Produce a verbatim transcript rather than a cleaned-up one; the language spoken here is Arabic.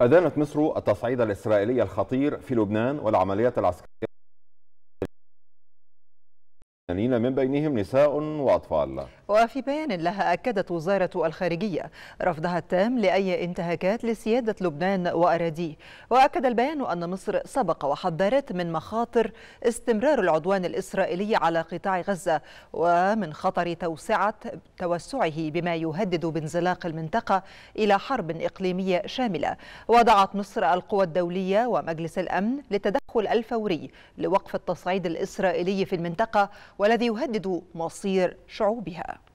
أدانت مصر التصعيد الإسرائيلي الخطير في لبنان والعمليات العسكرية من بينهم نساء وأطفال. وفي بيان لها أكدت وزارة الخارجية رفضها التام لأي انتهاكات لسيادة لبنان وأراضيه، وأكد البيان أن مصر سبق وحذرت من مخاطر استمرار العدوان الإسرائيلي على قطاع غزة ومن خطر توسعة توسعه بما يهدد بانزلاق المنطقة إلى حرب إقليمية شاملة. وضعت مصر القوى الدولية ومجلس الأمن للتدخل الفوري لوقف التصعيد الإسرائيلي في المنطقة والذي يهدد مصير شعوبها.